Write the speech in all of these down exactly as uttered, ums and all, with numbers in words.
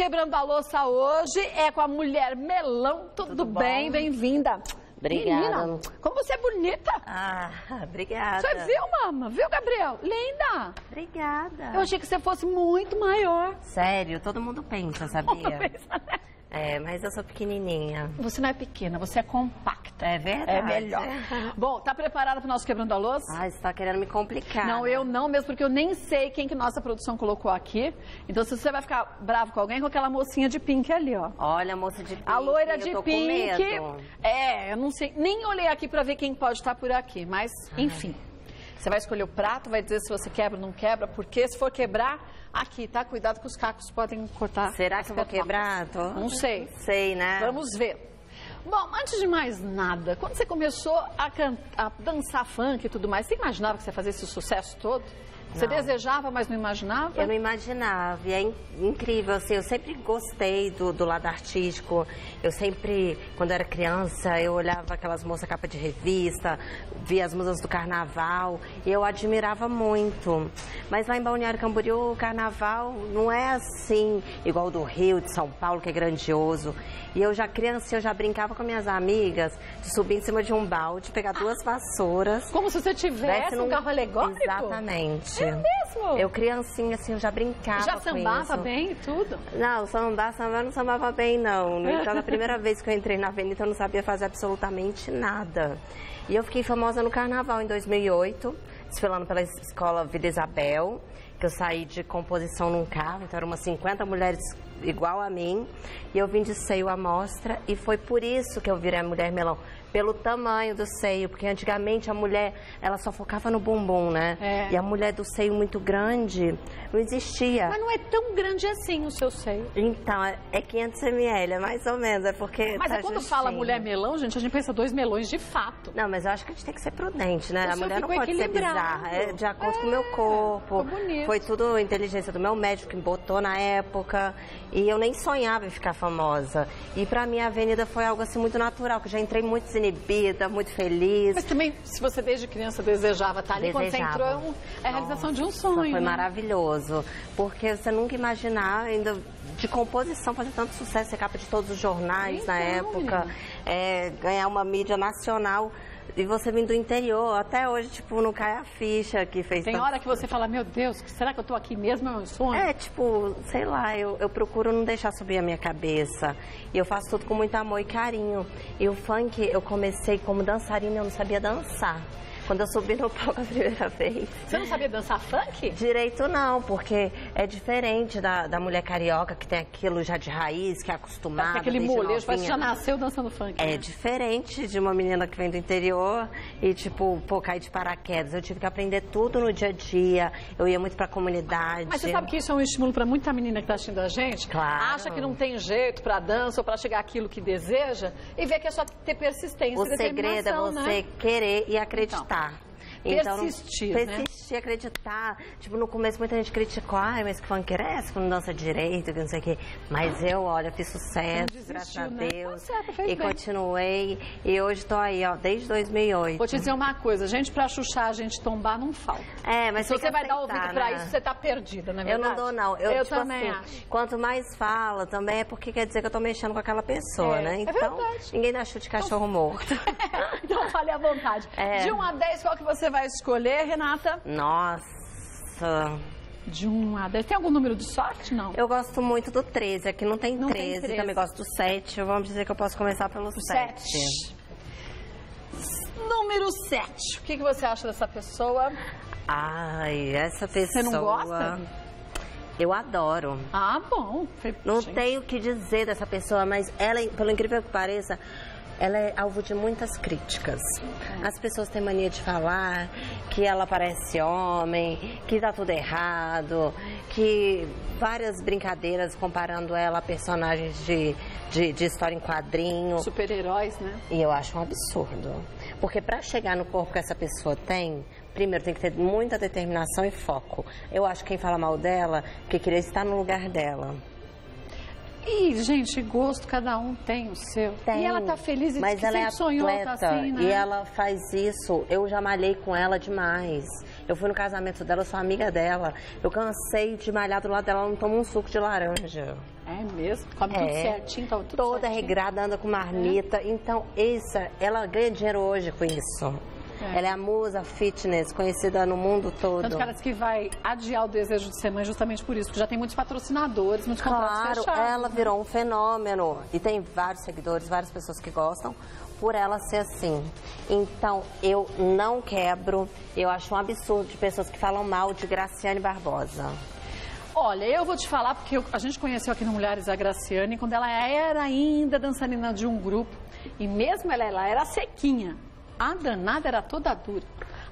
Quebrando a Louça hoje é com a mulher Melão. Tudo, Tudo bem? Bem-vinda. Obrigada. Menina, como você é bonita. Ah, obrigada. Você viu, mama? Viu, Gabriel? Linda. Obrigada. Eu achei que você fosse muito maior. Sério, todo mundo pensa, sabia? Todo mundo pensa, né? É, mas eu sou pequenininha. Você não é pequena, você é compacta. É verdade. É melhor. Bom, tá preparada pro nosso Quebrando a Louça? Ah, você tá querendo me complicar. Não, eu não mesmo, porque eu nem sei quem que nossa produção colocou aqui. Então, se você vai ficar bravo com alguém, com aquela mocinha de pink ali, ó. Olha, a moça de pink, a loira de pink. É, eu não sei, nem olhei aqui pra ver quem pode estar por aqui, mas, ai, enfim. Você vai escolher o prato, vai dizer se você quebra ou não quebra, porque se for quebrar, aqui, tá? Cuidado que os cacos podem cortar. Será que eu vou quebrar? Tô... Não sei. Sei, né? Vamos ver. Bom, antes de mais nada, quando você começou a, cantar, a dançar funk e tudo mais, você imaginava que você ia fazer esse sucesso todo? Você não desejava, mas não imaginava? Eu não imaginava, e é incrível, assim, eu sempre gostei do, do lado artístico, eu sempre, quando eu era criança, eu olhava aquelas moças capa de revista, via as musas do carnaval, e eu admirava muito. Mas lá em Balneário Camboriú, o carnaval não é assim, igual do Rio, de São Paulo, que é grandioso. E eu já criança, eu já brincava com minhas amigas, de subir em cima de um balde, pegar duas vassouras. Como se você tivesse num... um carro alegórico? Exatamente. É mesmo? Eu criancinha, assim, eu já brincava. Já sambava bem e tudo? Não, sambar, sambar, não sambava bem, não. Então, na primeira vez que eu entrei na avenida, eu não sabia fazer absolutamente nada. E eu fiquei famosa no carnaval em dois mil e oito, desfilando pela escola Vila Isabel, que eu saí de composição num carro, então eram umas cinquenta mulheres igual a mim, e eu vim de seio à mostra, e foi por isso que eu virei a mulher Melão, pelo tamanho do seio, porque antigamente a mulher, ela só focava no bumbum, né? É. E a mulher do seio muito grande não existia. Mas não é tão grande assim o seu seio. Então, é quinhentos mililitros, é mais ou menos, é porque... Mas tá é quando justinho. Fala mulher Melão, gente, a gente pensa dois melões de fato. Não, mas eu acho que a gente tem que ser prudente, né? O a mulher não pode ser bizarra, é de acordo é, com o meu corpo. Bonito. Foi tudo inteligência do meu médico que me botou na época, e eu nem sonhava em ficar famosa. E pra mim a avenida foi algo assim muito natural, que eu já entrei muito inibida, muito feliz. Mas também, se você desde criança desejava estar ali, desejava. Quando você entrou, é a realização de um sonho. Foi maravilhoso, porque você nunca imaginar ainda de composição fazer tanto sucesso, ser capa de todos os jornais então, na época, é, ganhar uma mídia nacional. E você vindo do interior, até hoje, tipo, não cai a ficha que fez. Tem tanto... hora que você fala, meu Deus, será que eu tô aqui mesmo? É um sonho? É, tipo, sei lá, eu, eu procuro não deixar subir a minha cabeça. E eu faço tudo com muito amor e carinho. E o funk, eu comecei como dançarina, eu não sabia dançar. Quando eu subi no palco a primeira vez... Você não sabia dançar funk? Direito não, porque é diferente da, da mulher carioca, que tem aquilo já de raiz, que é acostumada... Tem aquele molejo, parece que já nasceu dançando funk. É, né? Diferente de uma menina que vem do interior e, tipo, pô, cai de paraquedas. Eu tive que aprender tudo no dia a dia, eu ia muito pra comunidade. Mas você sabe que isso é um estímulo pra muita menina que tá assistindo a gente? Claro. Acha que não tem jeito pra dança ou pra chegar aquilo que deseja e vê que é só ter persistência e determinação, o segredo é você, né, querer e acreditar. Então. Então, persistir, não, persistir, né? Acreditar. Tipo, no começo muita gente criticou, ai, mas que funkeira é essa, que não dança direito, que não sei o quê. Mas eu, olha, fiz sucesso, desistiu, graças a Deus. Né? Certo, fez e bem. Continuei. E hoje tô aí, ó, desde dois mil e oito. Vou te dizer uma coisa, gente, pra chuchar, a gente tombar, não falta. É, mas se você vai aceitar, dar ouvido pra né? isso, você tá perdida, na verdade. Eu não dou, não. Eu, eu tipo, também assim, acho. Quanto mais fala, também é porque quer dizer que eu tô mexendo com aquela pessoa, é, né? Então, é ninguém dá chute de cachorro morto. Então, fale à vontade. É. De um a dez, qual que você vai escolher, Renata? Nossa... De um a dez. Tem algum número de sorte, não? Eu gosto muito do treze. Aqui não tem treze. treze. Também gosto do sete. Vamos dizer que eu posso começar pelo sete. sete. Número sete. O que que você acha dessa pessoa? Ai, essa pessoa... Você não gosta? Eu adoro. Ah, bom. Não gente. Tenho o que dizer dessa pessoa, mas ela, pelo incrível que pareça... Ela é alvo de muitas críticas. As pessoas têm mania de falar que ela parece homem, que tá tudo errado, que várias brincadeiras comparando ela a personagens de, de, de história em quadrinho. Super-heróis, né? E eu acho um absurdo. Porque pra chegar no corpo que essa pessoa tem... Primeiro, tem que ter muita determinação e foco. Eu acho que quem fala mal dela, que queria estar no lugar dela. E, gente, gosto, cada um tem o seu. Tem, e ela tá feliz e mas ela é sonhou, atleta, tá assim, né? E ela faz isso. Eu já malhei com ela demais. Eu fui no casamento dela, eu sou amiga dela. Eu cansei de malhar do lado dela, ela não toma um suco de laranja. É mesmo? Come é. tudo certinho, tá tudo Toda certinho. regrada, anda com marmita. É. Então, essa, ela ganha dinheiro hoje com isso. É. Ela é a musa fitness, conhecida no mundo todo. Tanto que ela diz que vai adiar o desejo de ser mãe justamente por isso, porque já tem muitos patrocinadores, muitos contratos fechados. Claro, ela virou um fenômeno e tem vários seguidores, várias pessoas que gostam por ela ser assim. Então, eu não quebro, eu acho um absurdo de pessoas que falam mal de Gracyanne Barbosa. Olha, eu vou te falar, porque eu, a gente conheceu aqui no Mulheres a Gracyanne, quando ela era ainda dançarina de um grupo, e mesmo ela, ela era sequinha. A danada era toda dura.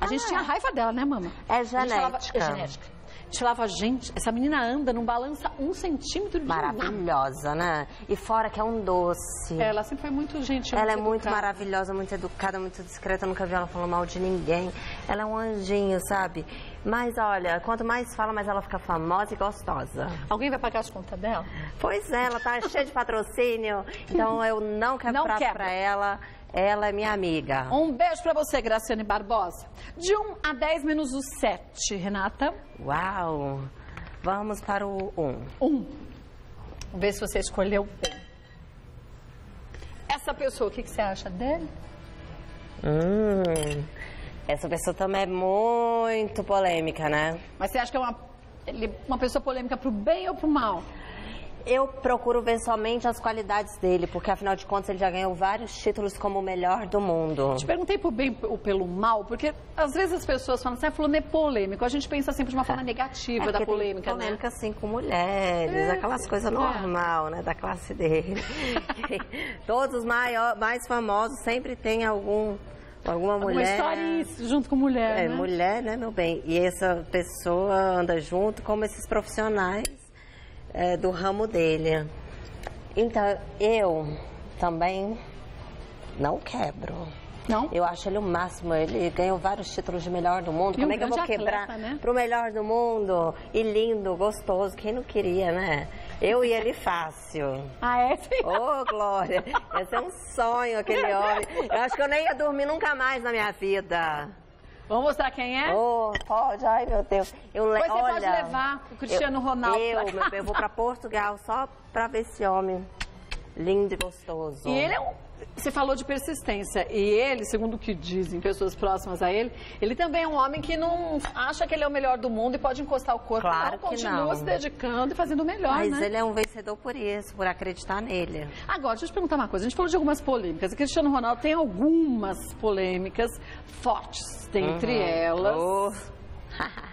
A ah, gente tinha raiva dela, né, mama? É genética. A gente falava, é genética. A gente falava, gente, essa menina anda, não balança um centímetro de nada. Maravilhosa, né? E fora que é um doce. Ela sempre foi muito gentil. Ela é muito maravilhosa, muito educada, muito discreta. Eu nunca vi ela falar mal de ninguém. Ela é um anjinho, sabe? Mas olha, quanto mais fala, mais ela fica famosa e gostosa. Alguém vai pagar as contas dela? Pois é, ela tá cheia de patrocínio. Então eu não quero não prato pra ela. Ela é minha amiga. Um beijo pra você, Gracyanne Barbosa. De um a dez menos o sete, Renata. Uau! Vamos para o um. um. Vamos ver se você escolheu bem. Essa pessoa, o que, que você acha dele? Hum, essa pessoa também é muito polêmica, né? Mas você acha que é uma, uma pessoa polêmica pro bem ou pro mal? Eu procuro ver somente as qualidades dele, porque afinal de contas ele já ganhou vários títulos como o melhor do mundo. Te perguntei por bem ou pelo mal, porque às vezes as pessoas falam assim, ah, fulano é polêmico. A gente pensa sempre de uma forma negativa é da polêmica, tem polêmica, né? Polêmica, assim, com mulheres, é, aquelas coisas é. normal, né, da classe dele. Todos os maior, mais famosos sempre tem algum... Alguma mulher... Uma história junto com mulher, é, né? Mulher, né, meu bem? E essa pessoa anda junto como esses profissionais. É, do ramo dele. Então, eu também não quebro. Não? Eu acho ele o máximo. Ele ganhou vários títulos de melhor do mundo. E como um é que eu vou atleta, quebrar né? pro melhor do mundo? E lindo, gostoso. Quem não queria, né? Eu e ele fácil. Ah, é? Sim. Ô, Glória. Esse é um sonho, aquele homem. Eu acho que eu nem ia dormir nunca mais na minha vida. Vamos mostrar quem é? Oh, pode, ai meu Deus. Eu le... Você Olha, pode levar o Cristiano eu, Ronaldo. Eu, pra meu bem, eu vou pra Portugal só pra ver esse homem lindo e gostoso. E ele é um... Você falou de persistência. E ele, segundo o que dizem pessoas próximas a ele, ele também é um homem que não acha que ele é o melhor do mundo e pode encostar o corpo. Claro não, que continua não. se dedicando e fazendo o melhor, Mas né? ele é um vencedor por isso, por acreditar nele. Agora, deixa eu te perguntar uma coisa. A gente falou de algumas polêmicas. O Cristiano Ronaldo tem algumas polêmicas fortes. Dentre uhum. elas... Oh.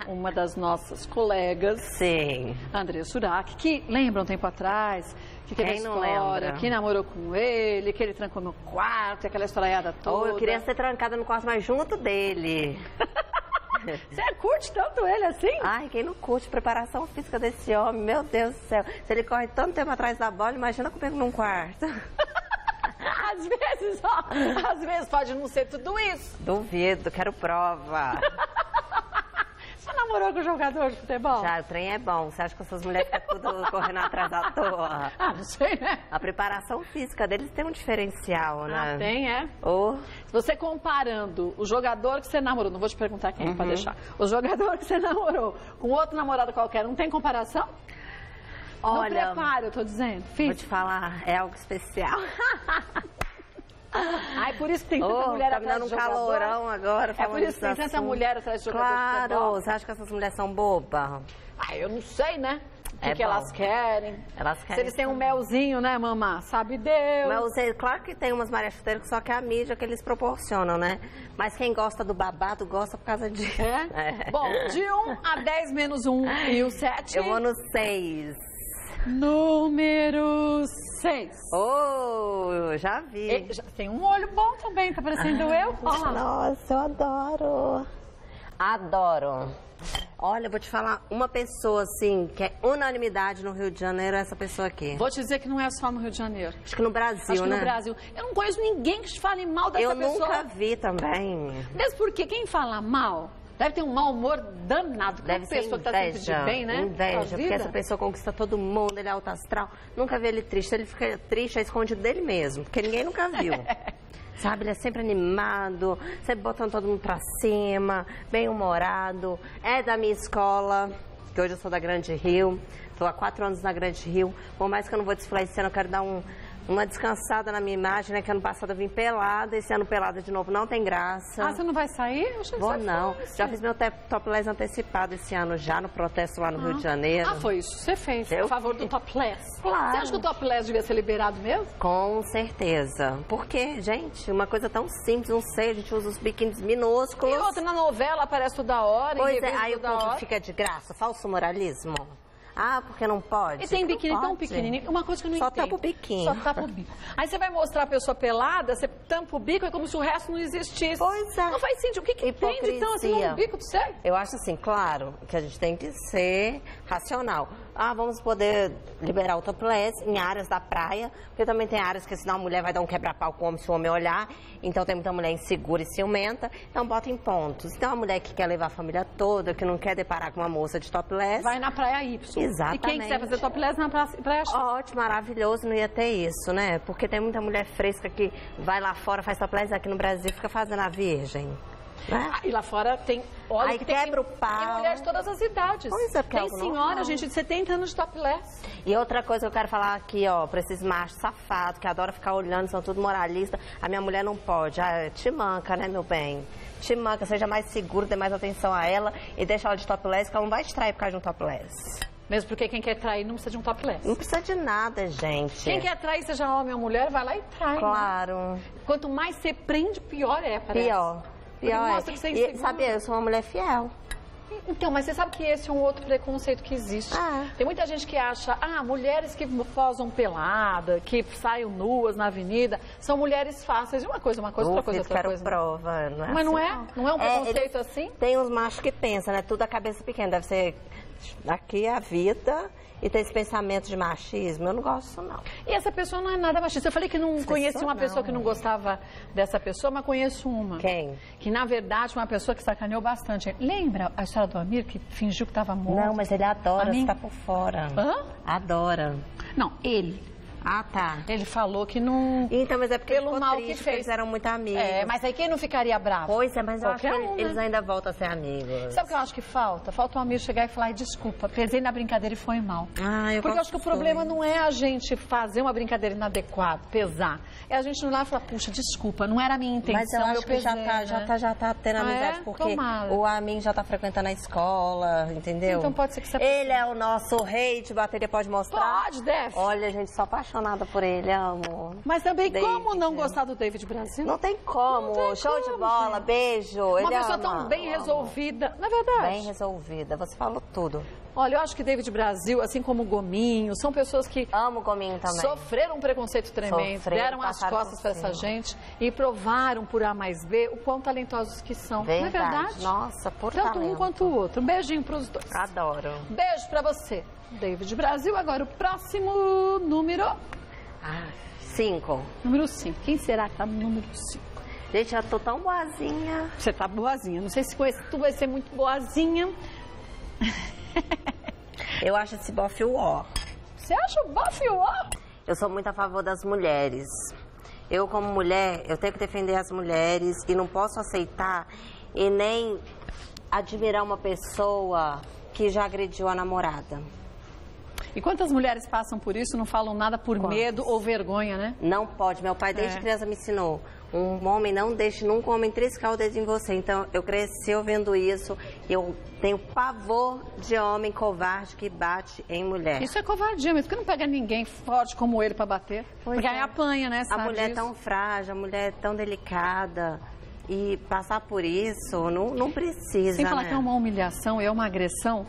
Uma das nossas colegas, Sim. Andressa Urach, que lembra um tempo atrás que teve Quem não história, lembra? que namorou com ele, que ele trancou no quarto, aquela historiada toda. Oh, eu queria ser trancada no quarto, mas junto dele. Você curte tanto ele assim? Ai, quem não curte preparação física desse homem, meu Deus do céu. Se ele corre tanto tempo atrás da bola, imagina comigo num quarto. Às vezes, ó, às vezes pode não ser tudo isso. Duvido, quero prova. Você namorou com o jogador de futebol? Já, o trem é bom. Você acha que essas mulheres ficam tudo correndo atrás da toa? Ah, não sei, né? A preparação física deles tem um diferencial, né? Ah, tem, é? Ou... Se você comparando o jogador que você namorou, não vou te perguntar quem uhum. pra deixar, o jogador que você namorou com outro namorado qualquer, não tem comparação? Olha, não preparo, eu tô dizendo. Fiz. Vou te falar, é algo especial. Ai, por isso que tem tanta oh, mulher tá atrás de jogador. Tá me dando um calorão agora. É por isso que tem tanta mulher atrás de jogador. Claro, você acha que essas mulheres são bobas? Ah, eu não sei, né? O é que, que elas querem. Elas querem. Se eles têm um melzinho, né, mamá? Sabe Deus. Melzinho, claro que tem umas Maria Chuteira que só que é a mídia que eles proporcionam, né? Mas quem gosta do babado gosta por causa disso. É? É. Bom, de um a dez menos um e o sete. Eu vou no seis. Número seis. Oh, já vi. E, já, tem um olho bom também, tá parecendo eu? Olha. Nossa, eu adoro. Adoro. Olha, eu vou te falar, uma pessoa, assim, que é unanimidade no Rio de Janeiro é essa pessoa aqui. Vou te dizer que não é só no Rio de Janeiro. Acho que no Brasil, Acho que né? no Brasil. Eu não conheço ninguém que te fale mal dessa eu pessoa. Eu nunca vi também. Mesmo porque quem fala mal... Deve ter um mau humor danado. Deve uma ser pessoa inveja, que tá sempre de bem, né? Inveja, porque essa pessoa conquista todo mundo, ele é alto astral. Nunca vê ele triste. Ele fica triste, é escondido dele mesmo, porque ninguém nunca viu. Sabe, ele é sempre animado, sempre botando todo mundo pra cima, bem humorado, é da minha escola. que hoje eu sou da Grande Rio, estou há quatro anos na Grande Rio. Por mais que eu não vou desfilar esse ano, eu quero dar um, uma descansada na minha imagem, né? Que ano passado eu vim pelada, esse ano pelada de novo não tem graça. Ah, você não vai sair? Eu achei que vou não. Já fiz meu topless antecipado esse ano já, no protesto lá no ah. Rio de Janeiro. Ah, foi isso. Você fez eu... a favor do topless. Claro. Você acha que o topless devia ser liberado mesmo? Com certeza. Porque, gente, uma coisa tão simples, não sei, a gente usa os biquínis minúsculos. E outra, na novela aparece toda hora. Pois é, aí o povo fica de graça, falso moralismo. Ah, porque não pode? E tem biquíni tão pequenininho. Uma coisa que eu não entendo. Só tampa o biquinho. Só tampa o bico. Aí você vai mostrar a pessoa pelada, você tampa o bico, é como se o resto não existisse. Pois é. Não faz sentido. O que que tem de tão assim no bico do céu? Eu acho assim, claro, que a gente tem que ser racional. Ah, vamos poder liberar o topless em áreas da praia, porque também tem áreas que senão a mulher vai dar um quebra-pau com o homem se o homem olhar. Então tem muita mulher insegura e ciumenta, então bota em pontos. Então a mulher que quer levar a família toda, que não quer deparar com uma moça de topless... vai na praia Y. Exatamente. E quem quiser fazer topless na praia... ótimo, maravilhoso, não ia ter isso, né? Porque tem muita mulher fresca que vai lá fora, faz topless, aqui no Brasil fica fazendo a virgem. Né? Ah, e lá fora tem... olha, aí que quebra tem, o pau. Tem mulheres de todas as idades. Pois é, tem senhora, não. gente, de setenta anos de topless. E outra coisa que eu quero falar aqui, ó, pra esses machos safados que adoram ficar olhando, são tudo moralistas. A minha mulher não pode. Ah, te manca, né, meu bem? Te manca, seja mais seguro, dê mais atenção a ela e deixa ela de topless, que ela não vai te trair por causa de um topless. Mesmo porque quem quer trair não precisa de um topless. Não precisa de nada, gente. Quem quer trair, seja homem ou mulher, vai lá e trai. Claro. Né? Quanto mais você prende, pior é, parece. Pior. Pior é. Que você é e, sabia, eu sou uma mulher fiel. Então, mas você sabe que esse é um outro preconceito que existe. Ah. Tem muita gente que acha, ah, mulheres que posam pelada, que saem nuas na avenida, são mulheres fáceis. Uma coisa, uma coisa, outra coisa, outra coisa. Prova, não é mas assim, não é? Não é um preconceito é, assim? Tem uns machos que pensam, né? Tudo a cabeça pequena, deve ser... aqui é a vida e tem esse pensamento de machismo, eu não gosto não. E essa pessoa não é nada machista. Eu falei que não conheci uma pessoa que não gostava dessa pessoa, mas conheço uma. Quem? Que na verdade uma pessoa que sacaneou bastante. Lembra a história do Amir que fingiu que estava morto? Não, mas ele adora, você tá por fora. Hã? Adora. Não, ele... ah, tá. Ele falou que não... então, mas é porque pelo mal triste, que fez. Eles eram muito amigos. É, mas aí quem não ficaria bravo? Pois é, mas eu Qualquer acho que um, eles né? ainda voltam a ser amigos. Sabe o que eu acho que falta? Falta um amigo chegar e falar, desculpa, pesei na brincadeira e foi mal. Ah, eu Porque eu acho que o problema isso. não é a gente fazer uma brincadeira inadequada, pesar. É a gente não ir lá e falar, puxa, desculpa, não era a minha intenção. Mas eu acho eu pesei, que já tá, né? já, tá, já tá tendo ah, amizade, é? porque Tomara. o Amin já tá frequentando a escola, entendeu? Então pode ser que você... ele é o nosso rei de bateria, pode mostrar? Pode, deve. Olha, gente, só paixão. Apaixonada por ele, amor. Mas também, David. como não gostar do David Brasil? Não tem como. Não tem Show como, de bola, gente. beijo. Uma ele pessoa ama, tão bem ama. resolvida. Na verdade. Bem resolvida. Você falou tudo. Olha, eu acho que David Brasil, assim como o Gominho, são pessoas que... amo o Gominho também. Sofreram um preconceito tremendo, sofreram, deram as costas para essa gente e provaram por A mais B o quão talentosos que são. Verdade. Não é verdade? Nossa, por Tanto talento. um quanto o outro. Um beijinho para os dois. Adoro. Beijo para você, David Brasil. Agora o próximo número... Ah, cinco. Número cinco. Quem será que tá no número cinco? Gente, eu tô tão boazinha. Você tá boazinha. Não sei se com esse, tu vai ser muito boazinha. Eu acho esse bofe o ó. Você acha o bofe o ó? Eu sou muito a favor das mulheres. Eu, como mulher, eu tenho que defender as mulheres e não posso aceitar e nem admirar uma pessoa que já agrediu a namorada. E quantas mulheres passam por isso, não falam nada por Quantos? medo ou vergonha, né? Não pode. Meu pai desde é. criança me ensinou. Um homem não deixe nunca um homem triscar o dedo em você. Então, eu cresci ouvindo isso. Eu tenho pavor de homem covarde que bate em mulher. Isso é covardia, mas por que não pega ninguém forte como ele pra bater? Pois Porque é. aí apanha, né? Sabe a mulher disso? é tão frágil, a mulher é tão delicada. E passar por isso, não, não precisa, Sem falar né? que é uma humilhação, é uma agressão.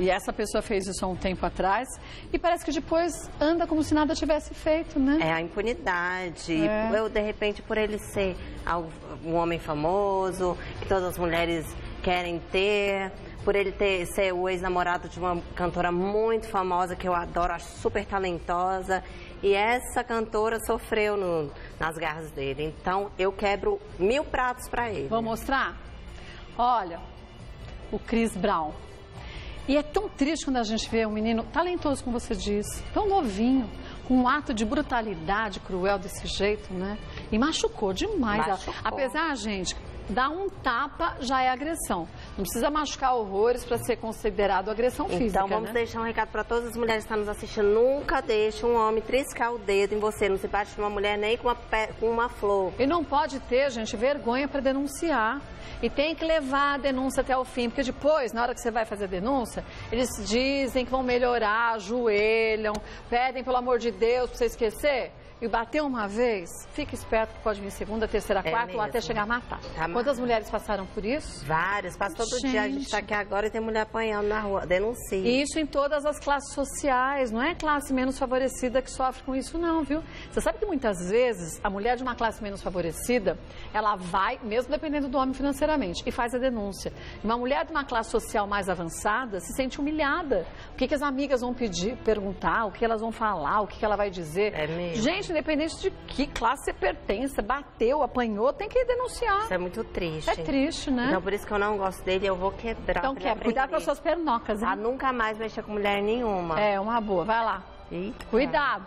E essa pessoa fez isso há um tempo atrás e parece que depois anda como se nada tivesse feito, né? É, a impunidade. É. Eu, de repente, por ele ser um homem famoso, que todas as mulheres querem ter, por ele ter, ser o ex-namorado de uma cantora muito famosa, que eu adoro, acho super talentosa, e essa cantora sofreu no, nas garras dele. Então, eu quebro mil pratos pra ele. Vou mostrar? Olha, o Chris Brown. E é tão triste quando a gente vê um menino talentoso, como você disse, tão novinho, com um ato de brutalidade cruel desse jeito, né? E machucou demais. Machucou. Apesar, gente, dar um tapa já é agressão. Não precisa machucar horrores para ser considerado agressão física, né? Então vamos deixar um recado para todas as mulheres que estão nos assistindo. Nunca deixe um homem triscar o dedo em você. Não se bate com uma mulher nem com uma, com uma flor. E não pode ter, gente, vergonha para denunciar. E tem que levar a denúncia até o fim, porque depois, na hora que você vai fazer a denúncia, eles dizem que vão melhorar, ajoelham, pedem pelo amor de Deus para você esquecer. E bateu uma vez, fica esperto que pode vir segunda, terceira, é quarta, ou até chegar a matar. Tá. Quantas mulheres passaram por isso? Várias, passa todo gente. dia. A gente tá aqui agora e tem mulher apanhando na rua, denuncia. E isso em todas as classes sociais, não é classe menos favorecida que sofre com isso não, viu? Você sabe que muitas vezes a mulher de uma classe menos favorecida, ela vai, mesmo dependendo do homem financeiramente, e faz a denúncia. Uma mulher de uma classe social mais avançada se sente humilhada. O que, que as amigas vão pedir, perguntar, o que elas vão falar, o que, que ela vai dizer. É mesmo. Gente, independente de que classe você pertence, bateu, apanhou, tem que denunciar. Isso é muito triste. É triste, né? Então, por isso que eu não gosto dele, eu vou quebrar. Então, quebra. Cuidado com as suas pernocas, hein? Ah, nunca mais mexer com mulher nenhuma. É, uma boa. Vai lá. Eita. Cuidado.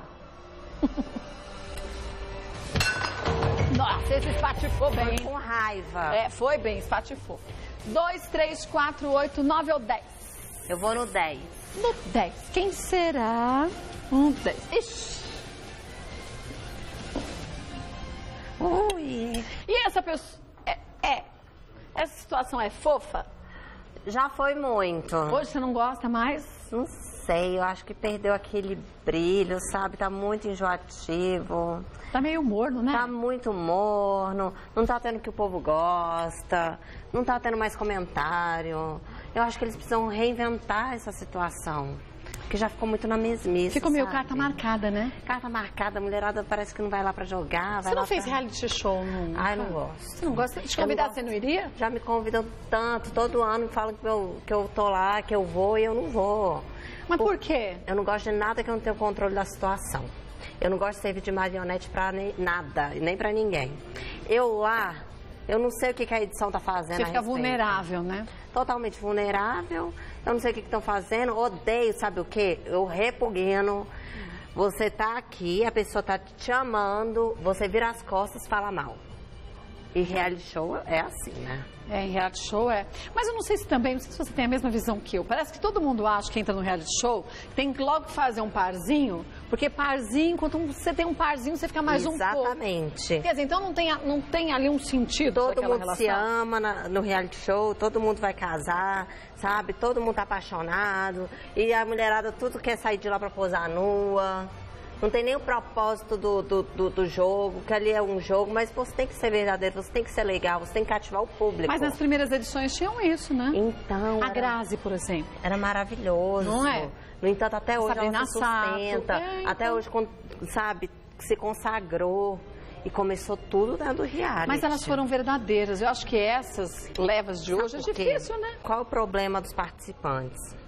Nossa, esse espatifou bem. Foi com raiva. É, foi bem, espatifou. dois, três, quatro, oito, nove ou dez? Eu vou no dez. No dez. Quem será? Um dez. Ixi. Ui. E essa pessoa... É, é. Essa situação é fofa? Já foi muito. Hoje você não gosta mais? Não sei, eu acho que perdeu aquele brilho, sabe? Tá muito enjoativo. Tá meio morno, né? Tá muito morno. Não tá tendo o que o povo gosta. Não tá tendo mais comentário. Eu acho que eles precisam reinventar essa situação. Porque já ficou muito na mesmice. Ficou meio carta marcada, né? Carta marcada, a mulherada parece que não vai lá pra jogar. Você não fez reality show nunca? Ah, eu não gosto. Você não gosta? Te convidar, você não iria? Já me convidam tanto, todo ano falam que eu, que eu tô lá, que eu vou e eu não vou. Mas por, por quê? Eu não gosto de nada que eu não tenho controle da situação. Eu não gosto de servir de marionete pra nem, nada, nem pra ninguém. Eu lá, eu não sei o que, que a edição tá fazendo. Você fica vulnerável, né? Totalmente vulnerável, eu não sei o que estão fazendo, odeio, sabe o que? Eu repugno, você tá aqui, a pessoa tá te chamando, você vira as costas e fala mal. E reality show é assim, né? É, em reality show é. Mas eu não sei se também, não sei se você tem a mesma visão que eu. Parece que todo mundo acha que entra no reality show, tem que logo fazer um parzinho, porque parzinho, quando você tem um parzinho, você fica mais Exatamente. um pouco. Exatamente. Quer dizer, então não tem, não tem ali um sentido todo daquela relação. Todo mundo se ama na, no reality show, todo mundo vai casar, sabe? Todo mundo tá apaixonado. E a mulherada tudo quer sair de lá pra posar nua. Não tem nem o propósito do, do, do, do jogo, que ali é um jogo, mas você tem que ser verdadeiro, você tem que ser legal, você tem que cativar o público. Mas nas primeiras edições tinham isso, né? Então... A era... Grazi, por exemplo. Era maravilhoso. Não é? No entanto, até hoje Sabrina ela se sustenta. É, então... Até hoje, sabe, se consagrou. E começou tudo dentro do reality. Mas elas foram verdadeiras. Eu acho que essas levas de hoje é difícil, né? Qual o problema dos participantes?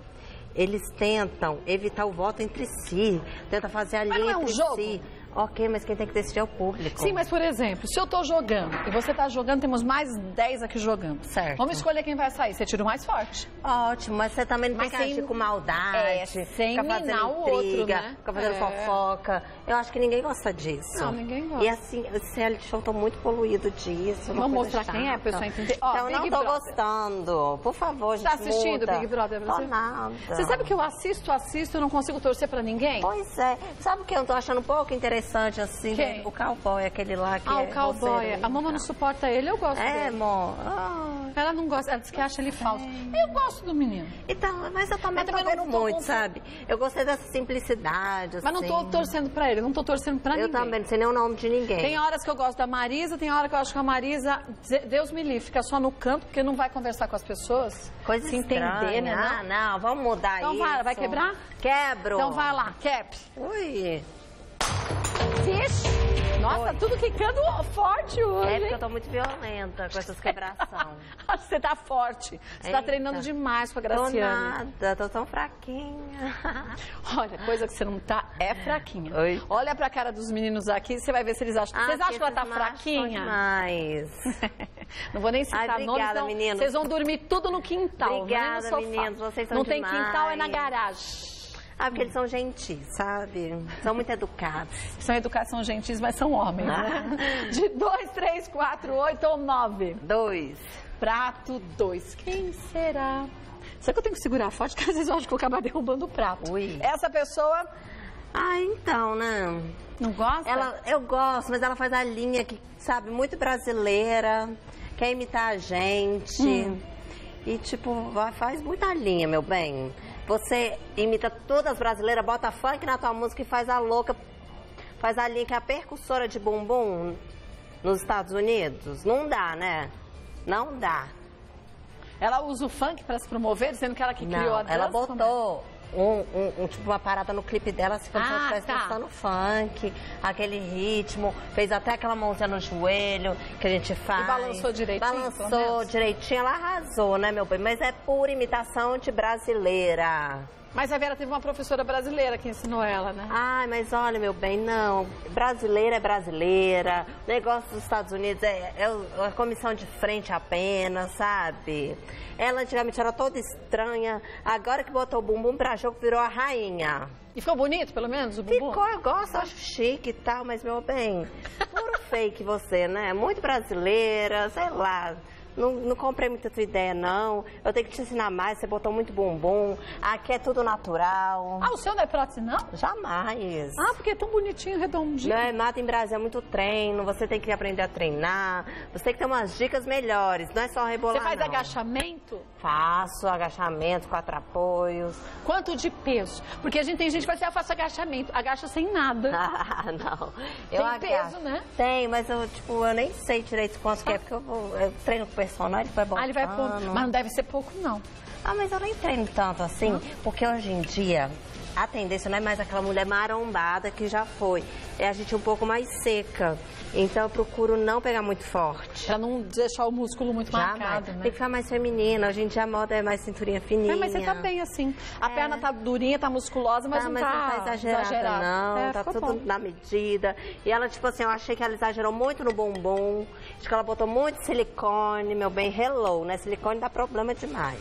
Eles tentam evitar o voto entre si, tentam fazer a linha entre si. Ok, mas quem tem que decidir é o público. Sim, mas por exemplo, se eu tô jogando e você tá jogando, temos mais dez aqui jogando. Certo. Vamos escolher quem vai sair, você tira o mais forte. Ótimo, mas você também não vai agir com maldade. É, sem minar o outro, né? Fica fazendo fofoca. Eu acho que ninguém gosta disso. Não, ninguém gosta. E assim, esse reality show tá muito poluído disso. Vamos mostrar quem é, pessoal, entender. Então não tô gostando. Por favor, gente, muda. Tá assistindo Big Brother Brasil? Tô nada. Você sabe que eu assisto, assisto, eu não consigo torcer pra ninguém? Pois é. Sabe o que eu tô achando um pouco interessante? Interessante, assim, Quem? o cowboy, aquele lá que ah, é o cowboy. A mama não suporta ele, eu gosto é, dele. É, amor. Ah, ela não gosta, ela diz que acha ele falso. Eu gosto do menino. Então, mas eu também, mas também tô vendo não tô muito, com... sabe? Eu gostei dessa simplicidade, assim. Mas não tô torcendo pra ele, não tô torcendo pra eu ninguém. Eu também, não sei nem o nome de ninguém. Tem horas que eu gosto da Marisa, tem hora que eu acho que a Marisa, Deus me livre, fica só no canto, porque não vai conversar com as pessoas. Coisa se estranha. entender, né? Ah, não? não, vamos mudar então, isso. Então vai, vai quebrar? Quebro. Então vai lá, quebre. Ui... Nossa, Oi. tudo quicando forte hoje. É, porque eu tô muito violenta com essas quebração. Você tá forte. Você Eita. tá treinando demais com a Gracyanne. Tô nada, tô tão fraquinha. Olha, coisa que você não tá é fraquinha. Oi. Olha pra cara dos meninos aqui, você vai ver se eles acham. Ah, vocês acham que ela tá fraquinha? Demais. Não vou nem citar Ai, obrigada, nomes, meninos. Vocês vão dormir tudo no quintal. Obrigada, não é no sofá. meninos, vocês são Não demais. tem quintal, é na garagem. Ah, porque eles são gentis, sabe? São muito educados. São educados, são gentis, mas são homens, né? De dois, três, quatro, oito ou nove? Dois. prato dois. Quem será? Será que eu tenho que segurar a foto? Porque às vezes eu acho que eu vou acabar derrubando o prato. Ui. Essa pessoa... Ah, então, né? Não gosta? Ela, eu gosto, mas ela faz a linha que, sabe, muito brasileira, quer imitar a gente. Hum. E, tipo, faz muita linha, meu bem. Você imita todas as brasileiras, bota funk na tua música e faz a louca. Faz a linha que é a percussora de bumbum nos Estados Unidos. Não dá, né? Não dá. Ela usa o funk pra se promover, dizendo que ela que criou a dança? Ela botou... Um, um, um, tipo, uma parada no clipe dela, se assim, ah, tá. Dançando funk, aquele ritmo, fez até aquela mãozinha no joelho que a gente faz. E balançou direitinho. Balançou direitinho, ela arrasou, né, meu bem? Mas é pura imitação de brasileira. Mas a Vera teve uma professora brasileira que ensinou ela, né? Ai, mas olha, meu bem, não. Brasileira é brasileira. O negócio dos Estados Unidos é, é a comissão de frente apenas, sabe? Ela antigamente era toda estranha. Agora que botou o bumbum pra jogo, virou a rainha. E ficou bonito, pelo menos, o bumbum? Ficou, eu gosto, acho chique e tal, mas, meu bem, puro fake você, né? Muito brasileira, sei lá. Não, não comprei muita tua ideia, não. Eu tenho que te ensinar mais, você botou muito bumbum. Aqui é tudo natural. Ah, o seu não é prótese, não? Jamais. Ah, porque é tão bonitinho, redondinho. Não, é nada em Brasília, é muito treino. Você tem que aprender a treinar. Você tem que ter umas dicas melhores, não é só rebolar, Você faz não. agachamento? Faço agachamento, quatro apoios. Quanto de peso? Porque a gente tem gente que vai dizer, ah, eu faço agachamento. Agacha sem nada. Ah, não. Eu tem agacho. Peso, né? Tem, mas eu, tipo, eu nem sei direito quanto ah. que é, porque eu, vou, eu treino com personal, ele vai botar. Ah, ele vai pôr. Mas não deve ser pouco, não. Ah, mas eu nem treino tanto assim, não. Porque hoje em dia a tendência não é mais aquela mulher marombada que já foi. É a gente um pouco mais seca. Então eu procuro não pegar muito forte. Pra não deixar o músculo muito já marcado, né? Tem que ficar mais feminina. Hoje em dia a moda é mais cinturinha fininha. É, mas você tá bem assim. A é. perna tá durinha, tá musculosa, mas, tá, não, mas tá não tá exagerada, exagerada. não. É, tá tudo bom. na medida. E ela, tipo assim, eu achei que ela exagerou muito no bumbum. Acho que ela botou muito silicone, meu bem. Hello, né? Silicone dá problema demais.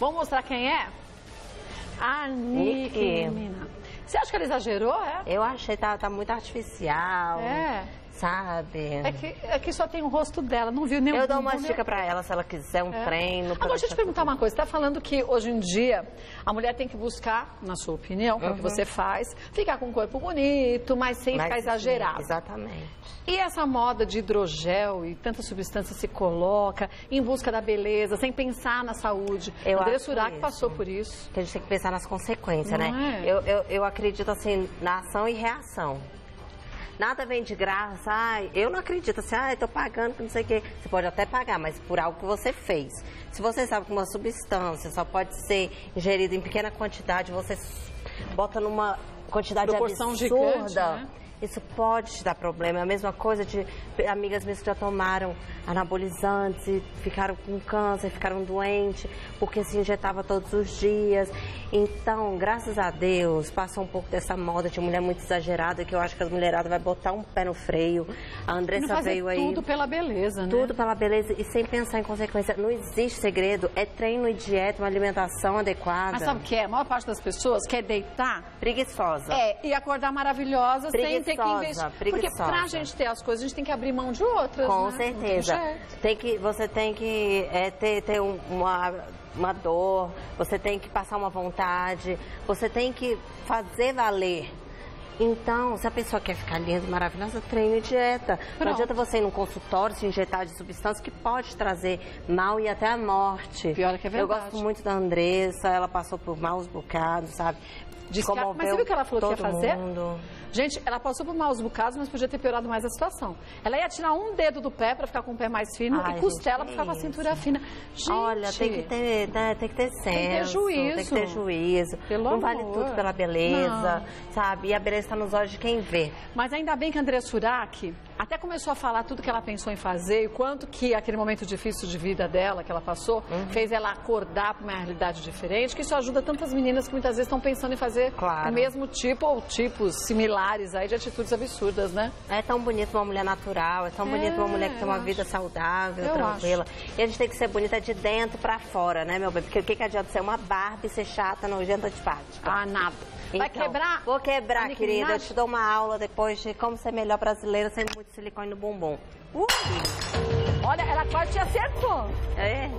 Vamos mostrar quem é? A Nick, menina. Você acha que ela exagerou, é? Eu achei, tá, tá muito artificial. É. Sabe? É que, é que só tem o rosto dela, não viu nenhum... Eu dou uma dica pra ela, se ela quiser, um é. treino... Agora, deixa eu te perguntar uma coisa. Você tá falando que, hoje em dia, a mulher tem que buscar, na sua opinião, que é o que você faz, ficar com o corpo bonito, mas sem mas, ficar exagerado. Sim, exatamente. E essa moda de hidrogel e tanta substância se coloca em busca da beleza, sem pensar na saúde. Eu Andressa Urach passou por isso. Que a gente tem que pensar nas consequências, não né? É? Eu, eu, eu acredito, assim, na ação e reação. Nada vem de graça, ai, eu não acredito, assim, ah, eu tô pagando, não sei o quê. Você pode até pagar, mas por algo que você fez. Se você sabe que uma substância só pode ser ingerida em pequena quantidade, você bota numa quantidade proporção absurda, gigante, né? Isso pode te dar problema. É a mesma coisa de amigas minhas que já tomaram anabolizantes e ficaram com câncer, ficaram doentes, porque se injetava todos os dias. Então, graças a Deus, passou um pouco dessa moda de mulher muito exagerada, que eu acho que as mulheradas vai botar um pé no freio. A Andressa veio aí... tudo pela beleza, né? Tudo pela beleza e sem pensar em consequência. Não existe segredo. É treino e dieta, uma alimentação adequada. Mas sabe o que é? A maior parte das pessoas quer deitar... Preguiçosa. É, e acordar maravilhosa sem... Tem que investir. Porque pra gente ter as coisas, a gente tem que abrir mão de outras, Com né? certeza. Tem que, você tem que é, ter, ter um, uma, uma dor, você tem que passar uma vontade, você tem que fazer valer. Então, se a pessoa quer ficar linda, maravilhosa, treino e dieta. Pronto. Não adianta você ir num consultório se injetar de substância que pode trazer mal e até a morte. Pior que é verdade. Eu gosto muito da Andressa, ela passou por maus bocados, sabe? Diz que ela, mas você viu o que ela falou que ia fazer? Mundo. Gente, ela passou por maus bocados, mas podia ter piorado mais a situação. Ela ia tirar um dedo do pé pra ficar com o pé mais fino. Ai, e costela pra ficar com a cintura fina. Gente, olha, tem que ter, né, tem que ter senso. Tem que ter juízo. Tem que ter juízo. Pelo Não amor. vale tudo pela beleza, Não. sabe? E a beleza tá nos olhos de quem vê. Mas ainda bem que a Andressa Urach até começou a falar tudo que ela pensou em fazer e quanto que aquele momento difícil de vida dela que ela passou, uhum. fez ela acordar pra uma realidade diferente, que isso ajuda tantas meninas que muitas vezes estão pensando em fazer claro. o mesmo tipo ou tipos similares aí de atitudes absurdas, né? É tão bonito uma mulher natural, é tão é, bonito uma mulher que tem uma acho. vida saudável, eu tranquila. Acho. E a gente tem que ser bonita de dentro pra fora, né, meu bem? Porque o que, que adianta ser uma Barbie, ser chata, nojenta, antipática? Ah, nada. Vai então, quebrar? Vou quebrar, Nicki querida. Minaj? Eu te dou uma aula depois de como ser melhor brasileira sem muito silicone no bumbum. Uh! Olha, ela quase te acertou. É?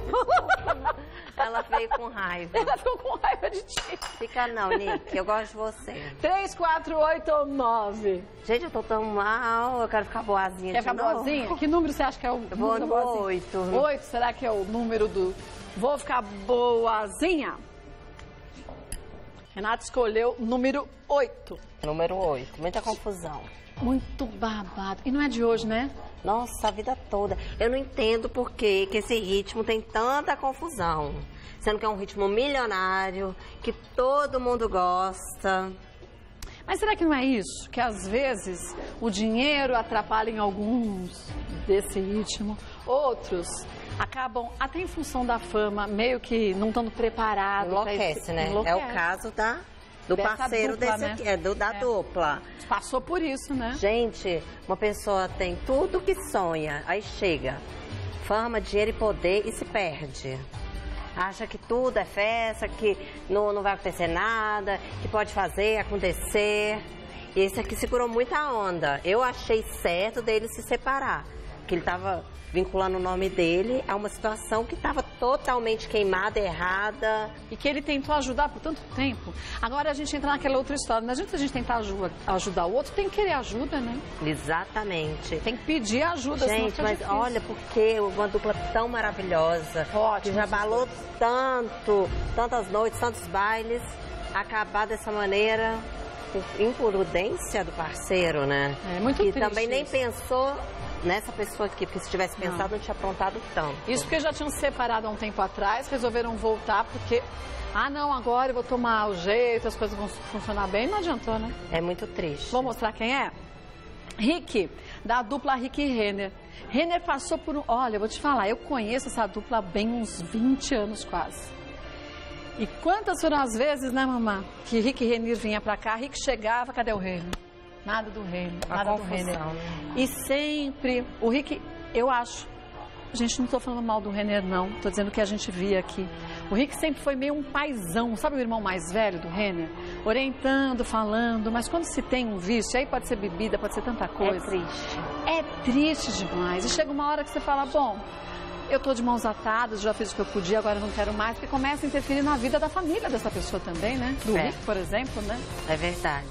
Ela veio com raiva. Ela ficou com raiva de ti. Fica não, Nick. Eu gosto de você. três, quatro, oito, nove. Gente, eu tô tão mal. Eu quero ficar boazinha. Quer ficar novo. boazinha? Que número você acha que é o eu vou número no oito. oito, será que é o número do... Vou ficar boazinha? Renata escolheu número oito. Número oito. Muita confusão. Muito babado. E não é de hoje, né? Nossa, a vida toda. Eu não entendo por que que esse ritmo tem tanta confusão. Sendo que é um ritmo milionário, que todo mundo gosta. Mas será que não é isso? Que às vezes o dinheiro atrapalha em alguns desse ritmo. Outros acabam, até em função da fama, meio que não estando preparados. Enlouquece, né? Enlouquece. É o caso da... Do Dessa parceiro dupla, desse aqui, né? é, do, da é. dupla. Passou por isso, né? Gente, uma pessoa tem tudo que sonha, aí chega, fama, dinheiro e poder e se perde. Acha que tudo é festa, que não, não vai acontecer nada, que pode fazer, acontecer. E esse aqui segurou muita onda. Eu achei certo dele se separar, que ele tava vinculando o nome dele a uma situação que estava totalmente queimada, errada. E que ele tentou ajudar por tanto tempo. Agora a gente entra naquela outra história. Não adianta a gente tentar ajuda, ajudar o outro, tem que querer ajuda, né? Exatamente. Tem que pedir ajuda. Gente, mas difícil. Olha, porque uma dupla tão maravilhosa, ótimo, que já balou tanto, tantas noites, tantos bailes, acabar dessa maneira... Imprudência do parceiro, né? É muito triste. E também nem pensou nessa pessoa aqui, porque se tivesse pensado, não, não tinha aprontado tanto. Isso porque já tinham se separado há um tempo atrás, resolveram voltar porque, ah, não, agora eu vou tomar o jeito, as coisas vão funcionar bem, não adiantou, né? É muito triste. Vou mostrar quem é? Rick, da dupla Rick e Renner. Renner passou por um... Olha, eu vou te falar, eu conheço essa dupla há bem uns vinte anos quase. E quantas foram as vezes, né, mamãe, que Rick e Renner vinha pra cá, Rick chegava, cadê o Renner? Nada do Renner, nada do Renner. E sempre, o Rick, eu acho, gente, não tô falando mal do Renner, não, tô dizendo o que a gente via aqui. O Rick sempre foi meio um paizão, sabe o irmão mais velho do Renner? Orientando, falando, mas quando se tem um vício, aí pode ser bebida, pode ser tanta coisa. É triste. É triste demais. E chega uma hora que você fala, bom... Eu tô de mãos atadas, já fiz o que eu podia, agora eu não quero mais, porque começa a interferir na vida da família dessa pessoa também, né? Do Rick, por exemplo, né? É verdade.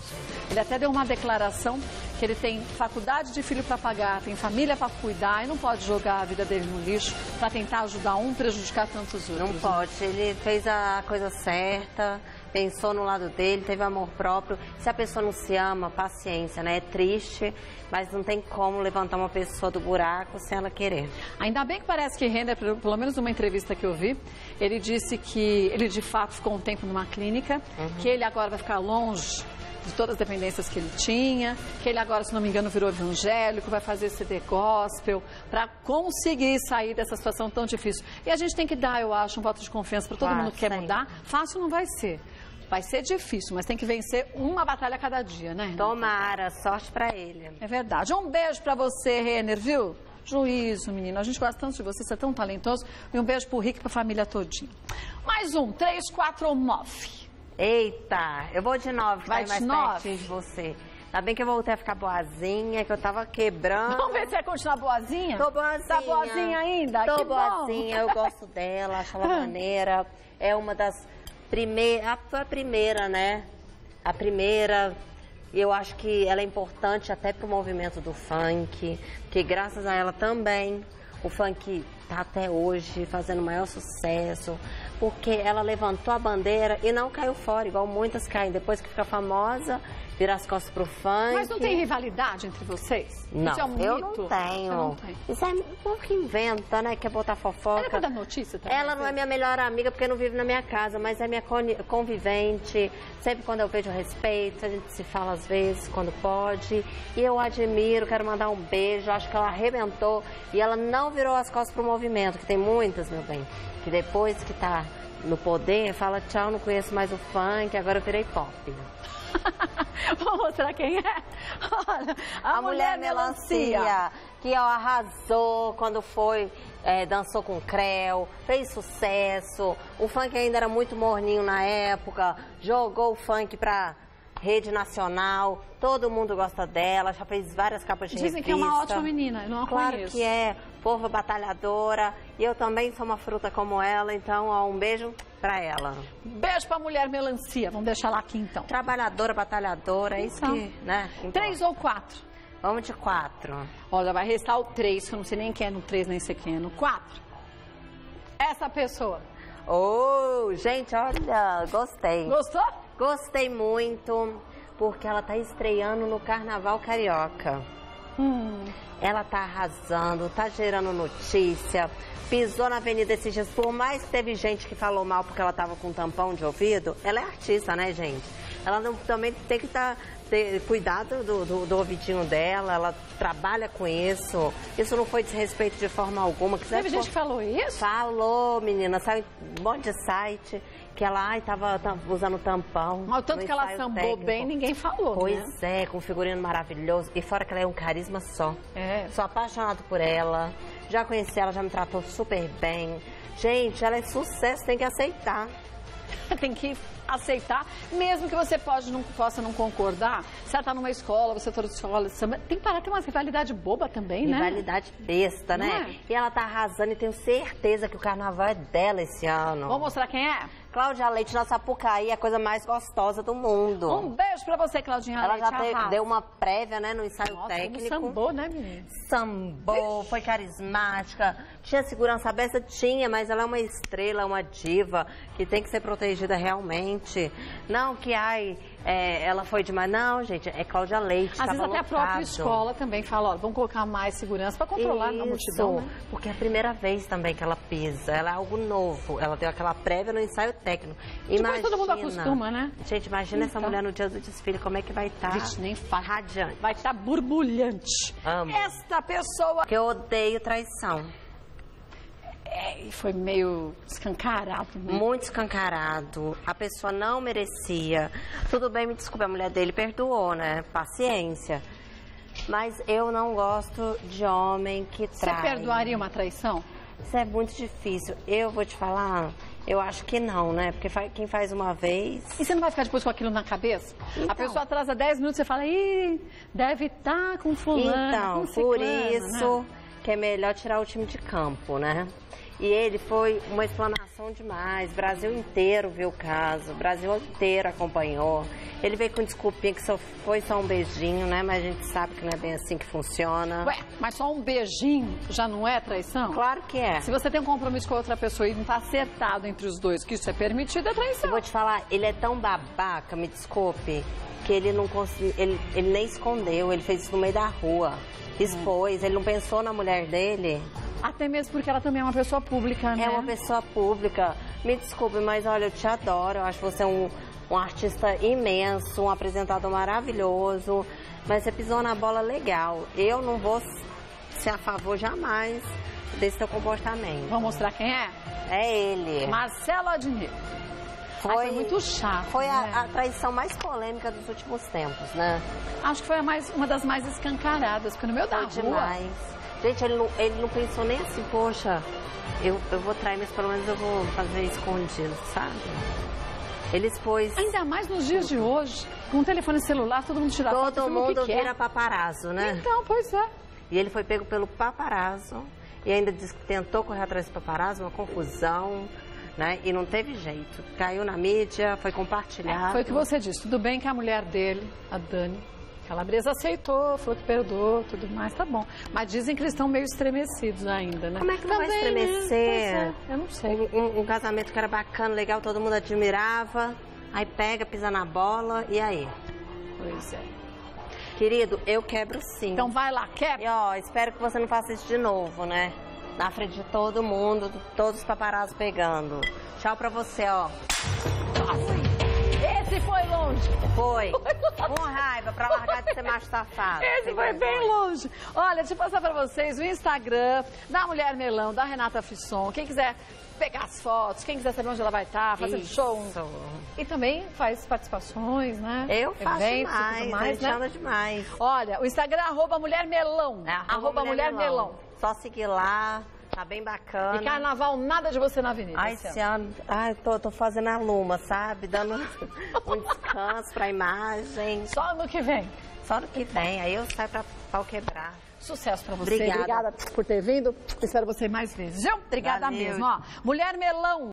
Ele até deu uma declaração que ele tem faculdade de filho para pagar, tem família para cuidar e não pode jogar a vida dele no lixo para tentar ajudar um, prejudicar tantos outros. Não pode, ele fez a coisa certa, pensou no lado dele, teve amor próprio. Se a pessoa não se ama, paciência, né? É triste, mas não tem como levantar uma pessoa do buraco sem ela querer. Ainda bem que parece que Renner, pelo menos numa entrevista que eu vi, ele disse que ele de fato ficou um tempo numa clínica, uhum, que ele agora vai ficar longe de todas as dependências que ele tinha, que ele agora, se não me engano, virou evangélico, vai fazer C D gospel, para conseguir sair dessa situação tão difícil. E a gente tem que dar, eu acho, um voto de confiança para todo claro, mundo que quer sim. mudar. Fácil não vai ser. Vai ser difícil, mas tem que vencer uma batalha a cada dia, né? Tomara, sorte para ele. É verdade. Um beijo para você, Renner, viu? Juízo, menino. A gente gosta tanto de você, você é tão talentoso. E um beijo pro Rick e pra família todinha. Mais um, três, quatro ou nove. Eita, eu vou de nove, vai mais pertinho de você. Tá bem que eu voltei a ficar boazinha, que eu tava quebrando. Vamos ver se vai continuar boazinha? Tô boazinha. Tá boazinha ainda? Tô que boazinha, bom. Eu gosto dela, acho ela maneira. É uma das primeiras, a primeira, né? A primeira, eu acho que ela é importante até pro movimento do funk, que graças a ela também, o funk tá até hoje fazendo o maior sucesso. Porque ela levantou a bandeira e não caiu fora, igual muitas caem. Depois que fica famosa, vira as costas pro funk. Mas não tem rivalidade entre vocês? Não, isso é um eu mito. Não tenho. Eu não tenho. Isso é um pouco que inventa, né? Quer botar fofoca. Ela é da notícia também. Ela não é minha melhor amiga porque não vive na minha casa, mas é minha convivente. Sempre quando eu vejo respeito, a gente se fala às vezes, quando pode. E eu admiro, quero mandar um beijo. Acho que ela arrebentou e ela não virou as costas pro movimento, que tem muitas, meu bem. Que depois que tá no poder, fala tchau, não conheço mais o funk, agora eu virei pop. Vamos mostrar quem é? Olha, a, a mulher, mulher melancia, melancia, que ó, arrasou quando foi, é, dançou com o Creu, fez sucesso. O funk ainda era muito morninho na época, jogou o funk pra... rede nacional, todo mundo gosta dela, já fez várias capas de revista. Dizem que é uma ótima menina, eu não a conheço. Claro que é, povo batalhadora, e eu também sou uma fruta como ela, então ó, um beijo pra ela. Beijo pra mulher melancia, vamos deixar lá aqui então. Trabalhadora, batalhadora, é isso que, né? Então, três ou quatro? Vamos de quatro. Olha, vai restar o três, que eu não sei nem quem é no três, nem sei quem é no quatro. Essa pessoa. Oh, gente, olha, gostei. Gostou? Gostei muito, porque ela tá estreando no Carnaval Carioca. Hum. Ela tá arrasando, tá gerando notícia, pisou na avenida esses dias. Por mais que teve gente que falou mal porque ela tava com tampão de ouvido, ela é artista, né, gente? Ela não, também tem que tá, ter cuidado do, do, do ouvidinho dela, ela trabalha com isso. Isso não foi desrespeito de forma alguma. Quiser, teve for... gente que falou isso? Falou, menina, saiu um monte de site que ela, ai, tava usando tampão. Mas o tanto que ela sambou técnico. Bem, ninguém falou, pois né? é, com um figurino maravilhoso. E fora que ela é um carisma só. É. Sou apaixonado por ela. Já conheci ela, já me tratou super bem. Gente, ela é sucesso, tem que aceitar. Tem que aceitar, mesmo que você pode, não, possa não concordar. Se ela tá numa escola, você tá numa escola, tem que parar, tem uma rivalidade boba também, né? Rivalidade besta, não né? É? E ela tá arrasando e tenho certeza que o carnaval é dela esse ano. Vamos mostrar quem é? Cláudia Leite, na Sapucaí, a coisa mais gostosa do mundo. Um beijo pra você, Claudinha Ela Leite, já te, deu uma prévia, né, no ensaio Nossa, técnico. Sambou, né, menina? Sambou, foi carismática. Tinha segurança aberta? Tinha, mas ela é uma estrela, uma diva, que tem que ser protegida realmente. Não que, ai, é, ela foi demais. Não, gente, é Cláudia Leite. Às vezes até lotado. A própria escola também fala, ó, vamos colocar mais segurança pra controlar Isso, a multidão, né? Porque é a primeira vez também que ela pisa. Ela é algo novo. Ela deu aquela prévia no ensaio técnico. Técnico. Imagina, todo mundo acostuma, né? Gente, imagina então. Essa mulher no dia do desfile, como é que vai estar? Tá? Gente, nem faz. Radiante. Vai estar tá borbulhante. Amo. Esta pessoa... Que eu odeio traição. É, foi meio escancarado, né? Muito escancarado. A pessoa não merecia. Tudo bem, me desculpa, a mulher dele perdoou, né? Paciência. Mas eu não gosto de homem que trai. Você perdoaria uma traição? Isso é muito difícil. Eu vou te falar... Eu acho que não, né? Porque quem faz uma vez... E você não vai ficar depois com aquilo na cabeça? Então, a pessoa atrasa dez minutos, você fala... Ih, deve estar com fulano, então, com ciclano, por isso né? que é melhor tirar o time de campo, né? E ele foi uma explanação demais. O Brasil inteiro viu o caso, o Brasil inteiro acompanhou. Ele veio com desculpinha que só foi só um beijinho, né? Mas a gente sabe que não é bem assim que funciona. Ué, mas só um beijinho já não é traição? Claro que é. Se você tem um compromisso com outra pessoa e não tá acertado entre os dois, que isso é permitido, é traição. Eu vou te falar, ele é tão babaca, me desculpe, que ele não conseguiu, ele, ele nem escondeu, ele fez isso no meio da rua. Expôs, ele não pensou na mulher dele. Até mesmo porque ela também é uma pessoa pública, né? É uma pessoa pública. Me desculpe, mas olha, eu te adoro. Eu acho você um, um artista imenso, um apresentador maravilhoso. Mas você pisou na bola legal. Eu não vou ser a favor jamais desse seu comportamento. Vamos mostrar quem é? É ele. Marcelo Adnet. Foi, Ai, foi muito chato. Foi né? a, a traição mais polêmica dos últimos tempos, né? Acho que foi a mais, uma das mais escancaradas, porque no meu da rua... Demais. Gente, ele não, ele não pensou nem assim, poxa, eu, eu vou trair, mas pelo menos eu vou fazer escondido, sabe? Ele expôs... Ainda mais nos dias de hoje, com o telefone celular, todo mundo tira foto. Todo mundo vira paparazzo, né? Então, pois é. E ele foi pego pelo paparazzo, e ainda disse que tentou correr atrás do paparazzo, uma confusão... Né? E não teve jeito. Caiu na mídia, foi compartilhado. É, foi o que você disse. Tudo bem que a mulher dele, a Dani Calabresa, aceitou, falou que perdoou, tudo mais, tá bom. Mas dizem que eles estão meio estremecidos ainda, né? Como é que não vai estremecer? Né? É, eu não sei. Um, um, um casamento que era bacana, legal, todo mundo admirava. Aí pega, pisa na bola, e aí? Pois é. Querido, eu quebro sim. Então vai lá, quebra. E ó, espero que você não faça isso de novo, né? Na frente de todo mundo, todos os paparazzi pegando. Tchau pra você, ó. Esse foi longe. Foi. Com raiva, pra largar de ser macho safado. Esse foi bem longe. Olha, deixa eu passar pra vocês o Instagram da Mulher Melão, da Renata Fisson. Quem quiser pegar as fotos, quem quiser saber onde ela vai estar, fazer show. E também faz participações, né? Eu faço Eventos, demais, mais, a gente né? chama demais. Olha, o Instagram é arroba Mulher Melão. É, arroba, arroba Mulher, Mulher Melão. Melão. Só seguir lá, Tá bem bacana. E carnaval, nada de você na avenida. Ai, esse ano, ai, tô, tô fazendo a luma, sabe? Dando um descanso pra imagem. Só no que vem? Só no que vem, aí eu saio pra pau quebrar. Sucesso pra você. Obrigada. Obrigada por ter vindo. Espero você mais vezes, viu? Obrigada. Valeu mesmo, ó. Mulher Melão.